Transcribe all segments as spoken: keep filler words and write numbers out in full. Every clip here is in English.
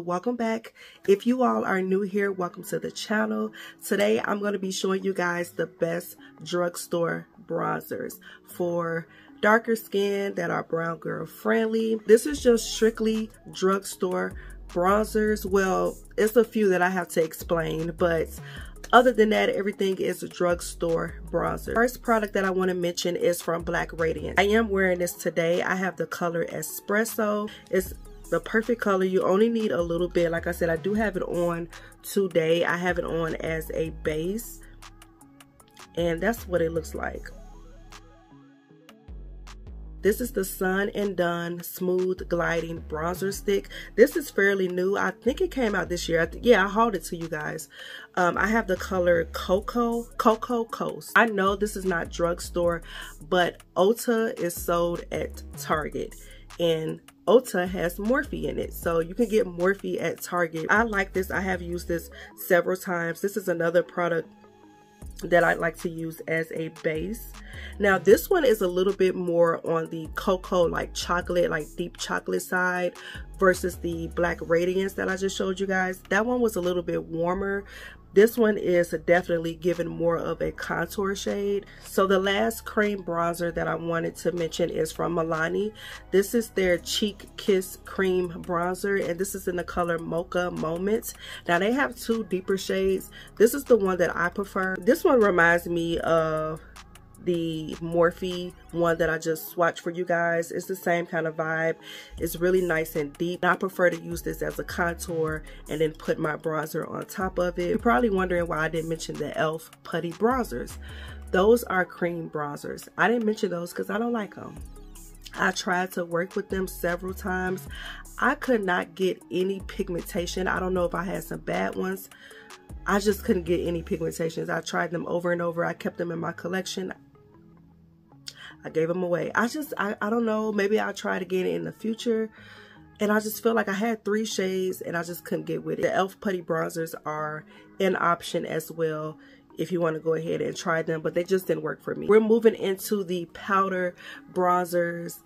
Welcome back. If you all are new here, welcome to the channel. Today I'm going to be showing you guys the best drugstore bronzers for darker skin that are brown girl friendly. This is just strictly drugstore bronzers. Well, it's a few that I have to explain, but other than that, everything is a drugstore bronzer. First product that I want to mention is from Black Radiance. I am wearing this today. I have the color Espresso. It's the perfect color. You only need a little bit. Like I said, I do have it on today. I have it on as a base, and that's what it looks like. This is the Sun and Done Smooth Gliding Bronzer Stick. This is fairly new. I think it came out this year. I th yeah, I hauled it to you guys. Um, I have the color Cocoa, Cocoa Coast. I know this is not drugstore, but Ulta is sold at Target, and Ulta has Morphe in it, so you can get Morphe at Target. I like this. I have used this several times. This is another product that I like to use as a base. Now this one is a little bit more on the cocoa, like chocolate, like deep chocolate side, versus the Black Radiance that I just showed you guys. That one was a little bit warmer. This one is definitely giving more of a contour shade. So the last cream bronzer that I wanted to mention is from Milani. This is their Cheek Kiss Cream Bronzer, and this is in the color Mocha Moment. Now they have two deeper shades. This is the one that I prefer. This one reminds me of the Morphe one that I just swatched for you guys. It's the same kind of vibe. It's really nice and deep. I prefer to use this as a contour and then put my bronzer on top of it. You're probably wondering why I didn't mention the E L F putty bronzers. Those are cream bronzers. I didn't mention those because I don't like them. I tried to work with them several times. I could not get any pigmentation. I don't know if I had some bad ones. I just couldn't get any pigmentations. I tried them over and over. I kept them in my collection. I gave them away. I just, I, I don't know, maybe I'll try it again in the future. And I just feel like I had three shades and I just couldn't get with it. The E L F putty bronzers are an option as well if you want to go ahead and try them, but they just didn't work for me. We're moving into the powder bronzers.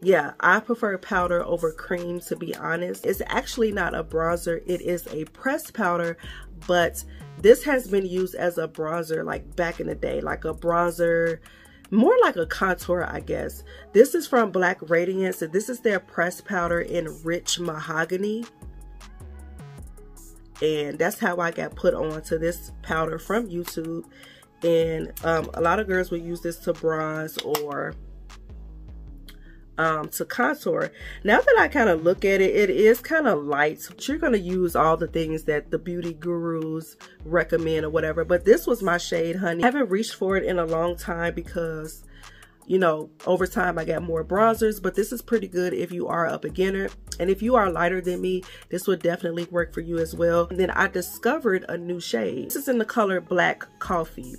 Yeah, I prefer powder over cream, to be honest. It's actually not a bronzer, it is a pressed powder, but this has been used as a bronzer like back in the day, like a bronzer, more like a contour, I guess. This is from Black Radiance, and this is their pressed powder in Rich Mahogany. And that's how I got put on to this powder from YouTube. And um, a lot of girls will use this to bronze or um, to contour. Now that I kind of look at it, it is kind of light. But you're going to use all the things that the beauty gurus recommend or whatever. But this was my shade, honey. I haven't reached for it in a long time because, you know, over time I got more bronzers, but this is pretty good if you are a beginner. And if you are lighter than me, this would definitely work for you as well. And then I discovered a new shade. This is in the color Black Coffee.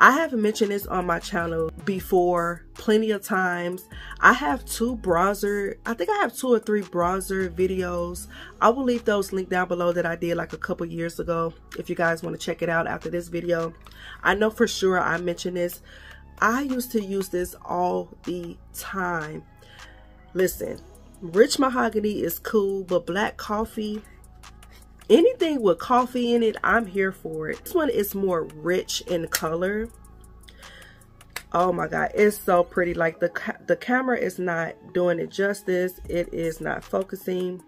I have mentioned this on my channel before plenty of times. I have two bronzer, I think I have two or three bronzer videos. I will leave those linked down below that I did like a couple years ago if you guys want to check it out after this video. I know for sure I mentioned this. I used to use this all the time. Listen, Rich Mahogany is cool, but Black Coffee, anything with coffee in it, I'm here for it. This one is more rich in color. Oh my god, it's so pretty. Like the ca the camera is not doing it justice. It is not focusing.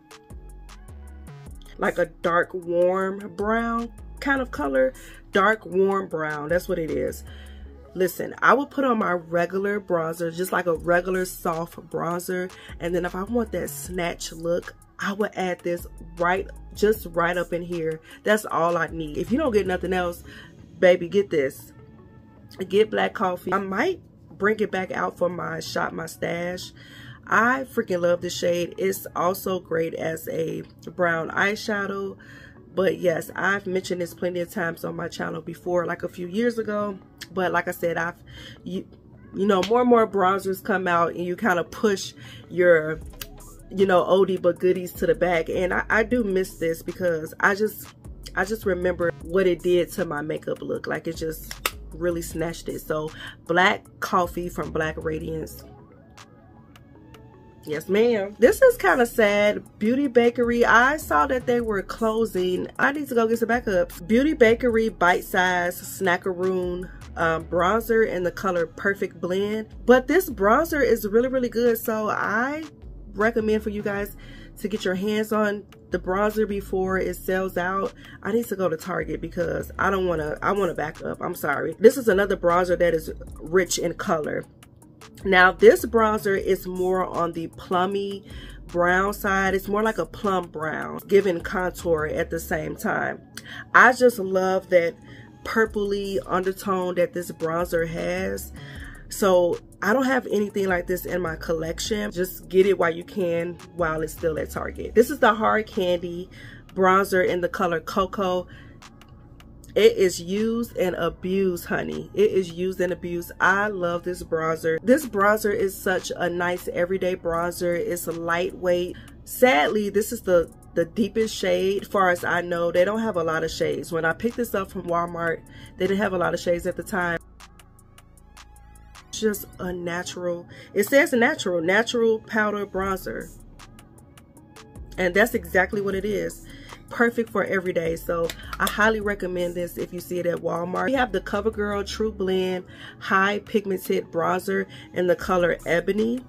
Like a dark warm brown kind of color. Dark warm brown, that's what it is. Listen, I will put on my regular bronzer, just like a regular soft bronzer, and then if I want that snatch look, I would add this right, just right up in here. That's all I need. If you don't get nothing else, baby, get this. Get Black Coffee. I might bring it back out for my shop, my stash. I freaking love this shade. It's also great as a brown eyeshadow. But yes, I've mentioned this plenty of times on my channel before, like a few years ago. But like I said, I've, you, you know, more and more bronzers come out and you kind of push your, you know, oldie but goodies to the back. And I, I do miss this because I just, I just remember what it did to my makeup look. Like it just really snatched it. So Black Coffee from Black Radiance. Yes, ma'am. This is kind of sad. Beauty Bakerie, I saw that they were closing. I need to go get some backups. Beauty Bakerie Bite Size Snackaroon um, bronzer in the color Perfect Blend. But this bronzer is really, really good. So I recommend for you guys to get your hands on the bronzer before it sells out. I need to go to Target because I don't want to, I want to back up. I'm sorry. This is another bronzer that is rich in color. Now this bronzer is more on the plummy brown side. It's more like a plum brown, giving contour at the same time. I just love that purpley undertone that this bronzer has. So I don't have anything like this in my collection. Just get it while you can, while it's still at Target. This is the Hard Candy bronzer in the color Cocoa. It is used and abused, honey. It is used and abused. I love this bronzer. This bronzer is such a nice everyday bronzer. It's lightweight. Sadly, this is the, the deepest shade. Far as I know, they don't have a lot of shades. When I picked this up from Walmart, they didn't have a lot of shades at the time. Just a natural, it says natural, natural powder bronzer. And that's exactly what it is. Perfect for every day. So I highly recommend this if you see it at Walmart. We have the CoverGirl True Blend High Pigmented Bronzer in the color Ebony.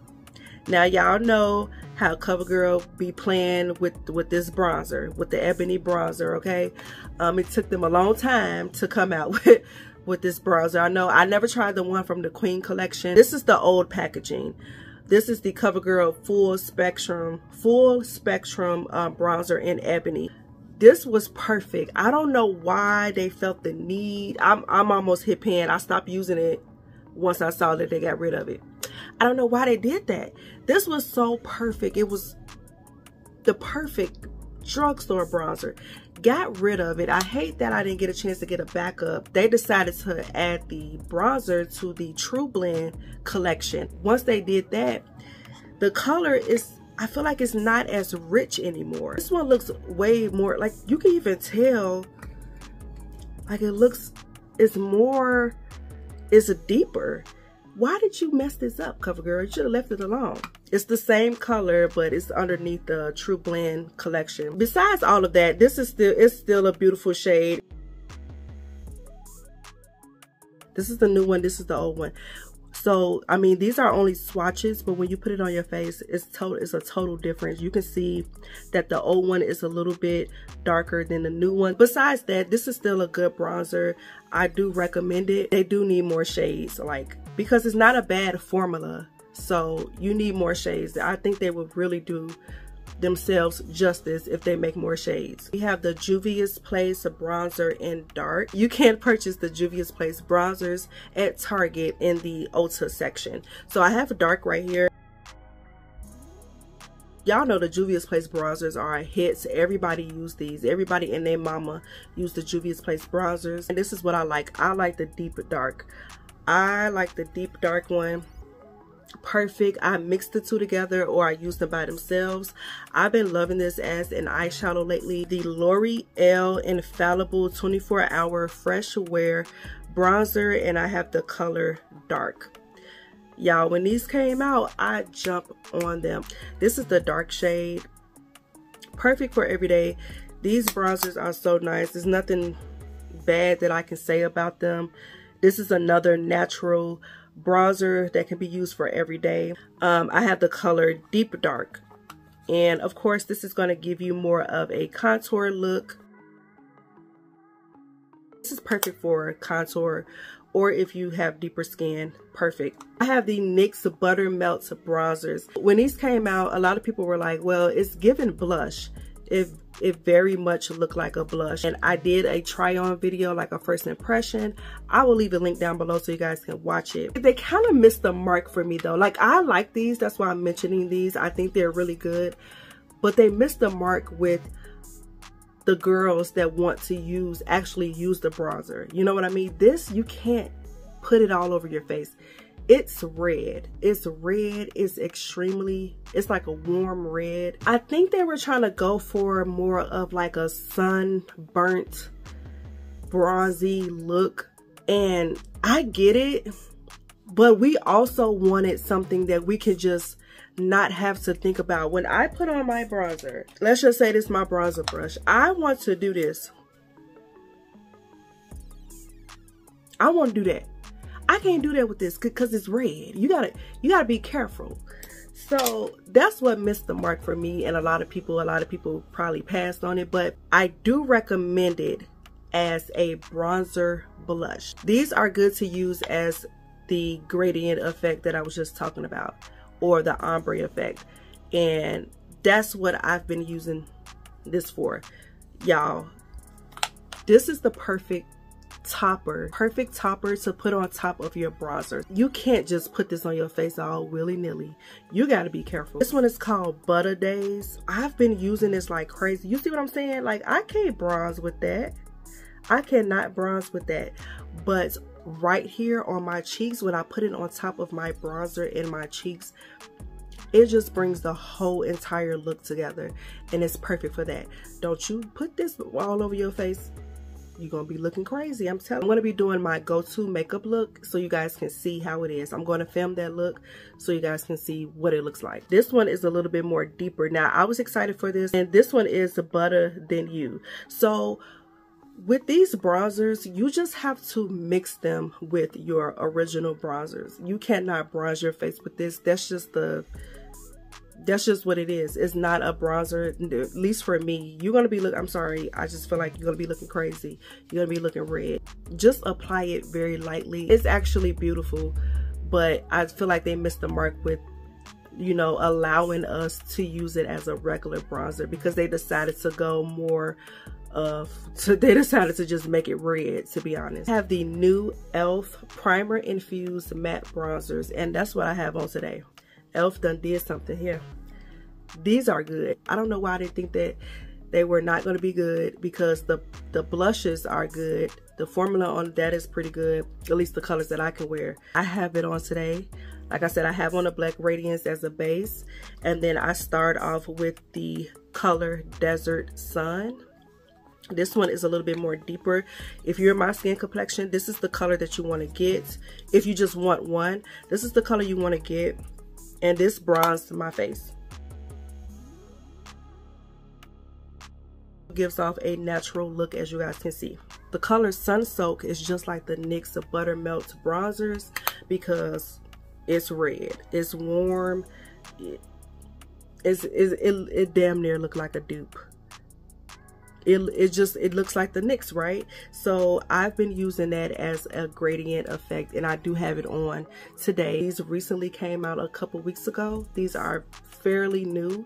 Now y'all know how CoverGirl be playing with with this bronzer, with the Ebony bronzer, okay? Um, it took them a long time to come out with with this bronzer. I know I never tried the one from the Queen collection. This is the old packaging. This is the CoverGirl Full Spectrum, Full Spectrum uh, Bronzer in Ebony. This was perfect. I don't know why they felt the need. I'm, I'm almost hit pan. I stopped using it once I saw that they got rid of it. I don't know why they did that. This was so perfect. It was the perfect drugstore bronzer. Got rid of it. I hate that I didn't get a chance to get a backup. They decided to add the bronzer to the True Blend collection. Once they did that, the color is, I feel like it's not as rich anymore. This one looks way more, like you can even tell, like it looks, it's more, it's a deeper. Why did you mess this up, CoverGirl? You should have left it alone. It's the same color, but it's underneath the True Blend collection. Besides all of that, this is still, it's still a beautiful shade. This is the new one, this is the old one. So, I mean, these are only swatches, but when you put it on your face, it's total, it's a total difference. You can see that the old one is a little bit darker than the new one. Besides that, this is still a good bronzer. I do recommend it. They do need more shades, like, because it's not a bad formula. So you need more shades. I think they would really do themselves justice if they make more shades. We have the Juvia's Place bronzer in dark. You can purchase the Juvia's Place bronzers at Target in the Ulta section. So I have a dark right here. Y'all know the Juvia's Place bronzers are a hit. So everybody use these. Everybody and their mama use the Juvia's Place bronzers. And this is what I like. I like the deep dark. I like the deep dark one. Perfect. I mixed the two together, or I used them by themselves. I've been loving this as an eyeshadow lately. The L'Oreal Infallible twenty-four hour Fresh Wear bronzer, and I have the color dark. Y'all, when these came out, I jumped on them. This is the dark shade. Perfect for every day. These bronzers are so nice. There's nothing bad that I can say about them. This is another natural bronzer that can be used for every day. Um, I have the color Deep Dark. And of course, this is going to give you more of a contour look. This is perfect for contour, or if you have deeper skin, perfect. I have the N Y X Buttermelt bronzers. When these came out, a lot of people were like, well, it's giving blush. It, it very much looked like a blush. And I did a try on video, like a first impression. I will leave a link down below so you guys can watch it. They kind of missed the mark for me though. Like, I like these, that's why I'm mentioning these. I think they're really good, but they missed the mark with the girls that want to use, actually use the bronzer. You know what I mean? This, you can't put it all over your face. It's red. It's red. It's extremely, it's like a warm red. I think they were trying to go for more of like a sunburnt, bronzy look. And I get it, but we also wanted something that we could just not have to think about when I put on my bronzer. Let's just say this is my bronzer brush. I want to do this. I want to do that. I can't do that with this because it's red. You gotta, you gotta be careful. So that's what missed the mark for me, and a lot of people, a lot of people probably passed on it, but I do recommend it as a bronzer blush. These are good to use as the gradient effect that I was just talking about, or the ombre effect, and that's what I've been using this for. Y'all, this is the perfect topper perfect topper to put on top of your bronzer. You can't just put this on your face all willy-nilly. You got to be careful. This one is called Butta Dayz. I've been using this like crazy. You see what I'm saying? Like, I can't bronze with that. I cannot bronze with that, but right here on my cheeks, when I put it on top of my bronzer in my cheeks, it just brings the whole entire look together, and it's perfect for that. Don't you put this all over your face. You're gonna be looking crazy. I'm telling you. I'm gonna be doing my go-to makeup look so you guys can see how it is. I'm gonna film that look so you guys can see what it looks like. This one is a little bit more deeper. Now, I was excited for this, and this one is the Butter Than You. So with these bronzers, you just have to mix them with your original bronzers. You cannot bronze your face with this. That's just the that's just what it is. It's not a bronzer, at least for me. You're gonna be look I'm sorry, I just feel like you're gonna be looking crazy. You're gonna be looking red. Just apply it very lightly. It's actually beautiful, but I feel like they missed the mark with, you know, allowing us to use it as a regular bronzer, because they decided to go more of so they decided to just make it red, to be honest. I have the new Elf Primer Infused Matte Bronzers, and that's what I have on today. Elf done did something here. These are good. I don't know why I didn't think that they were not going to be good, because the the blushes are good. The formula on that is pretty good, at least the colors that I can wear. I have it on today. Like I said, I have on a Black Radiance as a base, and then I start off with the color Desert Sun. This one is a little bit more deeper. If you're my skin complexion, this is the color that you want to get. If you just want one, this is the color you want to get. And this bronzed my face. It gives off a natural look, as you guys can see. The color Sun-Soaked is just like the NYX of Buttermelt bronzers, because it's red, it's warm, it, it's, it, it, it damn near look like a dupe. It, it just it looks like the NYX, right? So I've been using that as a gradient effect, and I do have it on today. These recently came out a couple weeks ago. These are fairly new,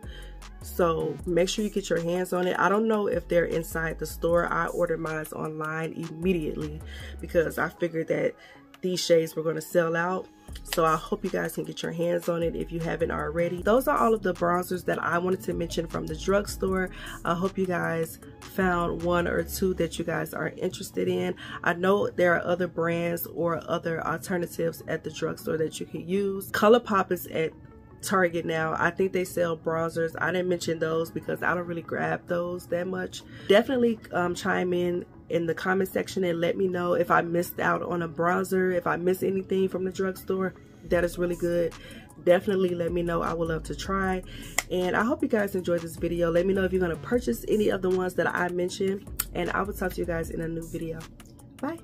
so make sure you get your hands on it. I don't know if they're inside the store. I ordered mine online immediately because I figured that these shades were going to sell out. So I hope you guys can get your hands on it if you haven't already. Those are all of the bronzers that I wanted to mention from the drugstore. I hope you guys found one or two that you guys are interested in. I know there are other brands or other alternatives at the drugstore that you can use. ColourPop is at Target now. I think they sell bronzers. I didn't mention those because I don't really grab those that much. Definitely um, chime in in the comment section and let me know if I missed out on a bronzer, if I missed anything from the drugstore that is really good. Definitely let me know. I would love to try, and I hope you guys enjoyed this video. Let me know if you're going to purchase any of the ones that I mentioned, and I will talk to you guys in a new video. Bye.